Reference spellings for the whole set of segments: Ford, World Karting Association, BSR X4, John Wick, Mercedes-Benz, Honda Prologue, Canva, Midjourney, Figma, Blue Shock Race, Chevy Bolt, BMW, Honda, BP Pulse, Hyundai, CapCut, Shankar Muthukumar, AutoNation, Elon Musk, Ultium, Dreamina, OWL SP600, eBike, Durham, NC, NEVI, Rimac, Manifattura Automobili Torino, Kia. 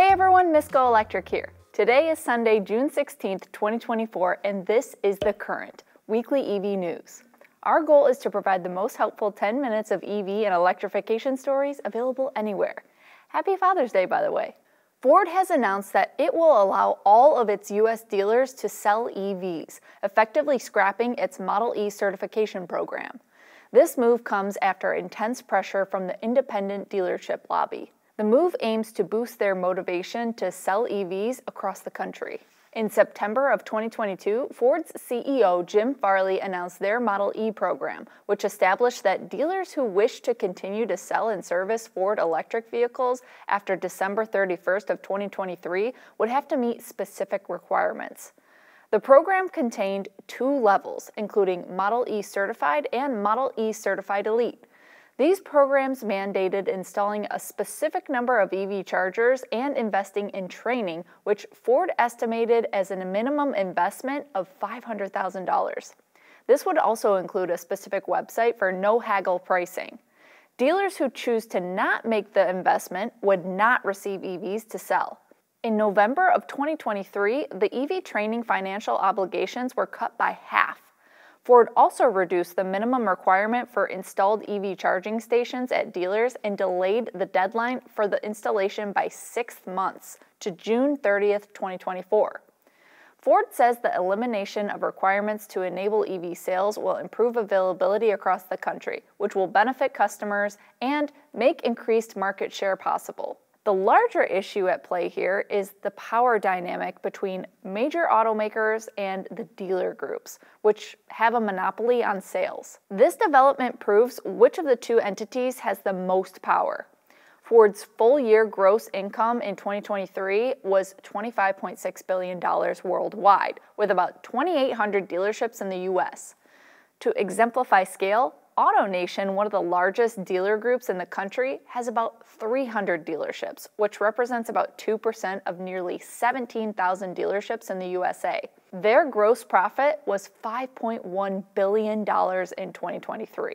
Hey everyone, Misko Electric here. Today is Sunday, June 16th, 2024, and this is The Current, weekly EV news. Our goal is to provide the most helpful 10 minutes of EV and electrification stories available anywhere. Happy Father's Day, by the way. Ford has announced that it will allow all of its U.S. dealers to sell EVs, effectively scrapping its Model E certification program. This move comes after intense pressure from the independent dealership lobby. The move aims to boost their motivation to sell EVs across the country. In September of 2022, Ford's CEO Jim Farley announced their Model E program, which established that dealers who wish to continue to sell and service Ford electric vehicles after December 31st of 2023 would have to meet specific requirements. The program contained two levels, including Model E Certified and Model E Certified Elite. These programs mandated installing a specific number of EV chargers and investing in training, which Ford estimated as a minimum investment of $500,000. This would also include a specific website for no-haggle pricing. Dealers who choose to not make the investment would not receive EVs to sell. In November of 2023, the EV training financial obligations were cut by half. Ford also reduced the minimum requirement for installed EV charging stations at dealers and delayed the deadline for the installation by 6 months to June 30th, 2024. Ford says the elimination of requirements to enable EV sales will improve availability across the country, which will benefit customers and make increased market share possible. The larger issue at play here is the power dynamic between major automakers and the dealer groups, which have a monopoly on sales. This development proves which of the two entities has the most power. Ford's full-year gross income in 2023 was $25.6 billion worldwide, with about 2,800 dealerships in the U.S. To exemplify scale, AutoNation, one of the largest dealer groups in the country, has about 300 dealerships, which represents about 2% of nearly 17,000 dealerships in the USA. Their gross profit was $5.1 billion in 2023.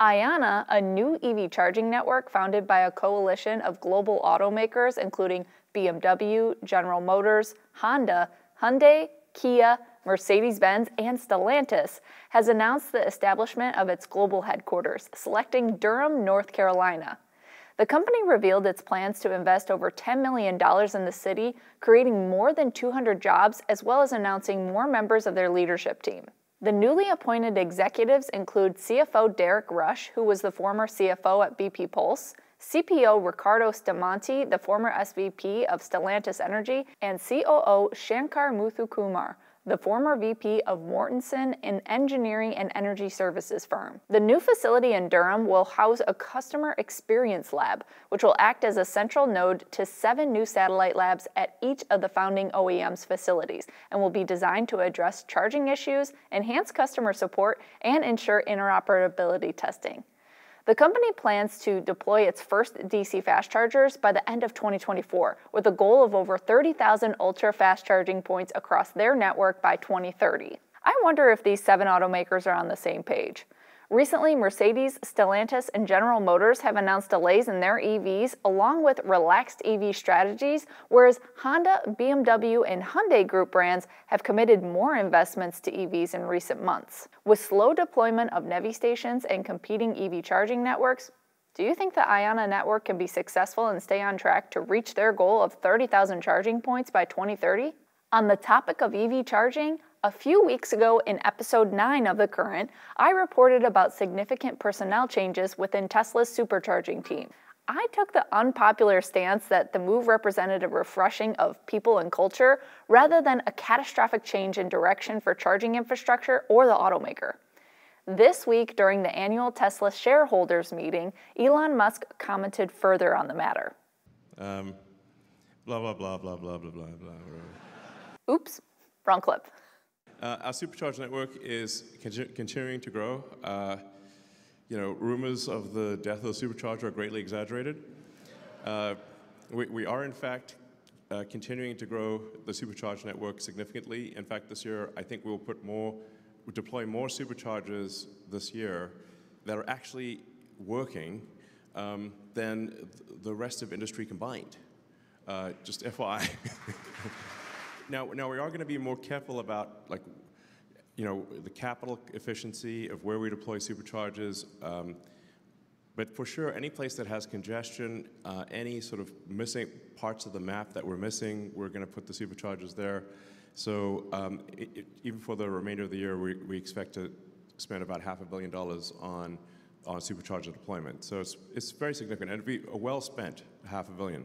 Ionna, a new EV charging network founded by a coalition of global automakers including BMW, General Motors, Honda, Hyundai, Kia, Mercedes-Benz, and Stellantis, has announced the establishment of its global headquarters, selecting Durham, North Carolina. The company revealed its plans to invest over $10 million in the city, creating more than 200 jobs, as well as announcing more members of their leadership team. The newly appointed executives include CFO Derek Rush, who was the former CFO at BP Pulse, CPO Ricardo Stamante, the former SVP of Stellantis Energy, and COO Shankar Muthukumar, the former VP of Mortenson, an engineering and energy services firm. The new facility in Durham will house a customer experience lab, which will act as a central node to 7 new satellite labs at each of the founding OEM's facilities, and will be designed to address charging issues, enhance customer support, and ensure interoperability testing. The company plans to deploy its first DC fast chargers by the end of 2024, with a goal of over 30,000 ultra-fast charging points across their network by 2030. I wonder if these 7 automakers are on the same page. Recently, Mercedes, Stellantis, and General Motors have announced delays in their EVs along with relaxed EV strategies, whereas Honda, BMW, and Hyundai Group brands have committed more investments to EVs in recent months. With slow deployment of NEVI stations and competing EV charging networks, do you think the Ionna network can be successful and stay on track to reach their goal of 30,000 charging points by 2030? On the topic of EV charging, a few weeks ago in episode 9 of The Current, I reported about significant personnel changes within Tesla's supercharging team. I took the unpopular stance that the move represented a refreshing of people and culture rather than a catastrophic change in direction for charging infrastructure or the automaker. This week during the annual Tesla shareholders meeting, Elon Musk commented further on the matter. Blah, blah, blah, blah, blah, blah, blah, blah. Oops, wrong clip. Our supercharger network is continuing to grow. Rumors of the death of the supercharger are greatly exaggerated. We are, in fact, continuing to grow the supercharger network significantly. In fact, this year, I think we'll deploy more superchargers this year that are actually working than the rest of industry combined. Just FYI. Now we are going to be more careful about, like, you know, the capital efficiency of where we deploy superchargers. But for sure, any place that has congestion, any sort of missing parts of the map that we're missing, we're going to put the superchargers there. So even for the remainder of the year, we expect to spend about $500 million on supercharger deployment. So it's very significant, and it'd be a well-spent $500 million.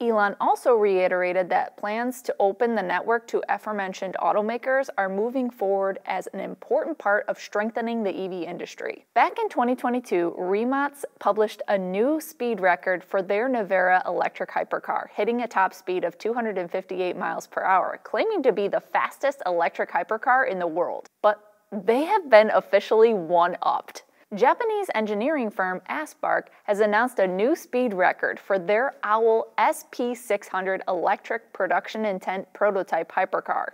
Elon also reiterated that plans to open the network to aforementioned automakers are moving forward as an important part of strengthening the EV industry. Back in 2022, Rimac published a new speed record for their Nevera electric hypercar, hitting a top speed of 258 miles per hour, claiming to be the fastest electric hypercar in the world. But they have been officially one-upped. Japanese engineering firm Aspark has announced a new speed record for their OWL SP600 electric production intent prototype hypercar.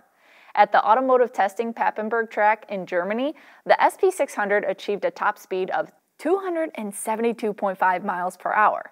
At the automotive testing Papenburg track in Germany, the SP600 achieved a top speed of 272.5 miles per hour.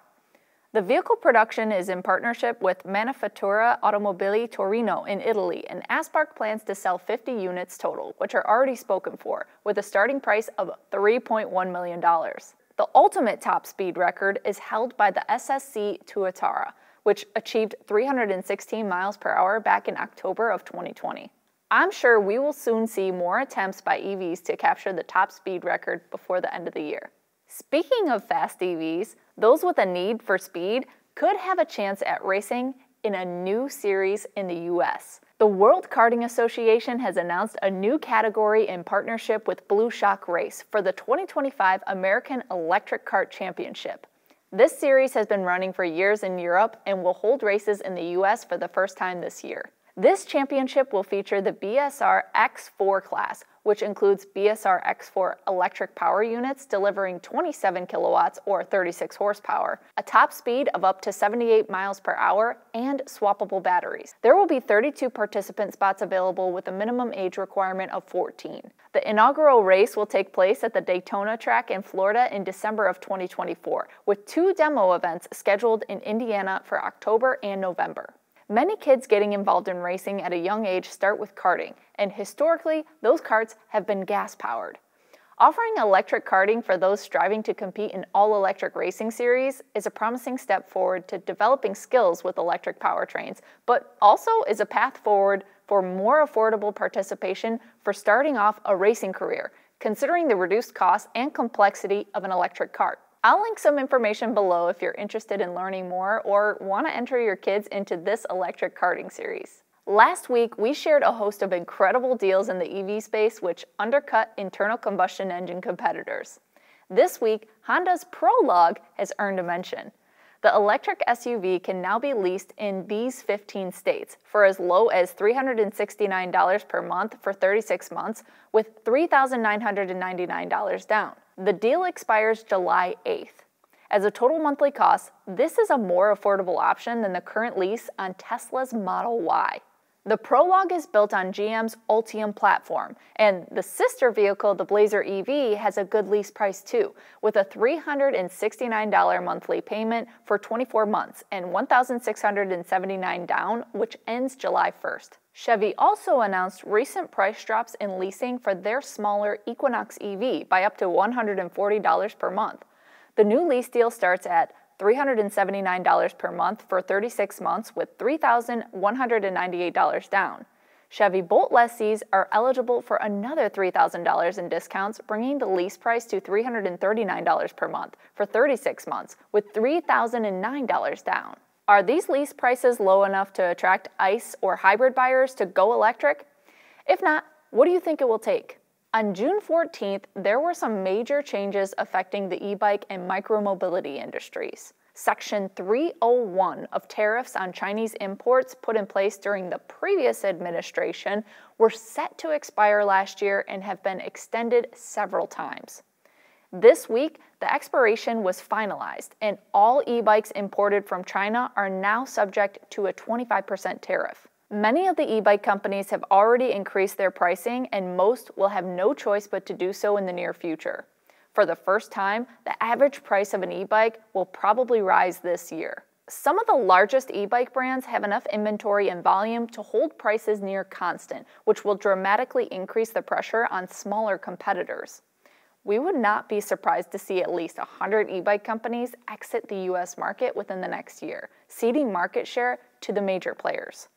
The vehicle production is in partnership with Manifattura Automobili Torino in Italy, and Aspark plans to sell 50 units total, which are already spoken for, with a starting price of $3.1 million. The ultimate top speed record is held by the SSC Tuatara, which achieved 316 miles per hour back in October of 2020. I'm sure we will soon see more attempts by EVs to capture the top speed record before the end of the year. Speaking of fast EVs, those with a need for speed could have a chance at racing in a new series in the US. The World Karting Association has announced a new category in partnership with Blue Shock Race for the 2025 American Electric Kart Championship. This series has been running for years in Europe and will hold races in the US for the first time this year. This championship will feature the BSR X4 class, which includes BSR X4 electric power units delivering 27 kilowatts or 36 horsepower, a top speed of up to 78 miles per hour, and swappable batteries. There will be 32 participant spots available with a minimum age requirement of 14. The inaugural race will take place at the Daytona track in Florida in December of 2024, with 2 demo events scheduled in Indiana for October and November. Many kids getting involved in racing at a young age start with karting, and historically, those karts have been gas-powered. Offering electric karting for those striving to compete in all-electric racing series is a promising step forward to developing skills with electric powertrains, but also is a path forward for more affordable participation for starting off a racing career, considering the reduced cost and complexity of an electric kart. I'll link some information below if you're interested in learning more or want to enter your kids into this electric karting series. Last week, we shared a host of incredible deals in the EV space which undercut internal combustion engine competitors. This week, Honda's Prologue has earned a mention. The electric SUV can now be leased in these 15 states for as low as $369 per month for 36 months, with $3,999 down. The deal expires July 8th. As a total monthly cost, this is a more affordable option than the current lease on Tesla's Model Y. The Prologue is built on GM's Ultium platform, and the sister vehicle, the Blazer EV, has a good lease price too, with a $369 monthly payment for 24 months and $1,679 down, which ends July 1st. Chevy also announced recent price drops in leasing for their smaller Equinox EV by up to $140 per month. The new lease deal starts at $379 per month for 36 months with $3,198 down. Chevy Bolt lessees are eligible for another $3,000 in discounts, bringing the lease price to $339 per month for 36 months with $3,009 down. Are these lease prices low enough to attract ICE or hybrid buyers to go electric? If not, what do you think it will take? On June 14th, there were some major changes affecting the e-bike and micromobility industries. Section 301 of tariffs on Chinese imports put in place during the previous administration were set to expire last year and have been extended several times. This week, the expiration was finalized, and all e-bikes imported from China are now subject to a 25% tariff. Many of the e-bike companies have already increased their pricing, and most will have no choice but to do so in the near future. For the first time, the average price of an e-bike will probably rise this year. Some of the largest e-bike brands have enough inventory and volume to hold prices near constant, which will dramatically increase the pressure on smaller competitors. We would not be surprised to see at least 100 e-bike companies exit the US market within the next year, ceding market share to the major players.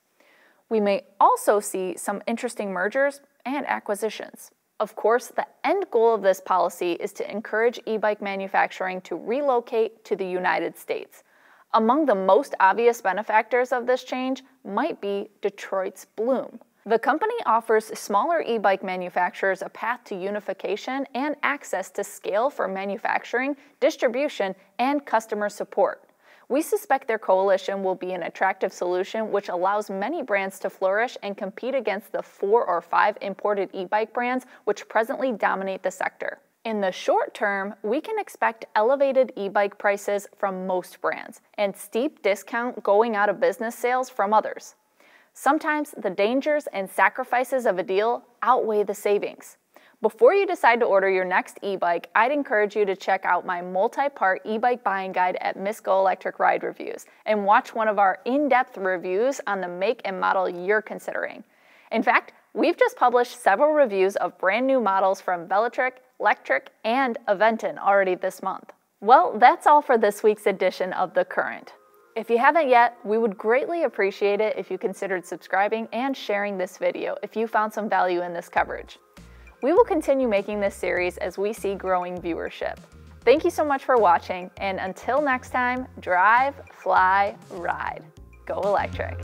We may also see some interesting mergers and acquisitions. Of course, the end goal of this policy is to encourage e-bike manufacturing to relocate to the United States. Among the most obvious benefactors of this change might be Detroit's Bloom. The company offers smaller e-bike manufacturers a path to unification and access to scale for manufacturing, distribution, and customer support. We suspect their coalition will be an attractive solution which allows many brands to flourish and compete against the 4 or 5 imported e-bike brands which presently dominate the sector. In the short term, we can expect elevated e-bike prices from most brands and steep discount going out of business sales from others. Sometimes the dangers and sacrifices of a deal outweigh the savings. Before you decide to order your next e-bike, I'd encourage you to check out my multi-part e-bike buying guide at Misko Electric Ride Reviews and watch one of our in-depth reviews on the make and model you're considering. In fact, we've just published several reviews of brand new models from Velotrek, Electric, and Aventon already this month. Well, that's all for this week's edition of The Current. If you haven't yet, we would greatly appreciate it if you considered subscribing and sharing this video if you found some value in this coverage. We will continue making this series as we see growing viewership. Thank you so much for watching, and until next time, drive, fly, ride. Go electric.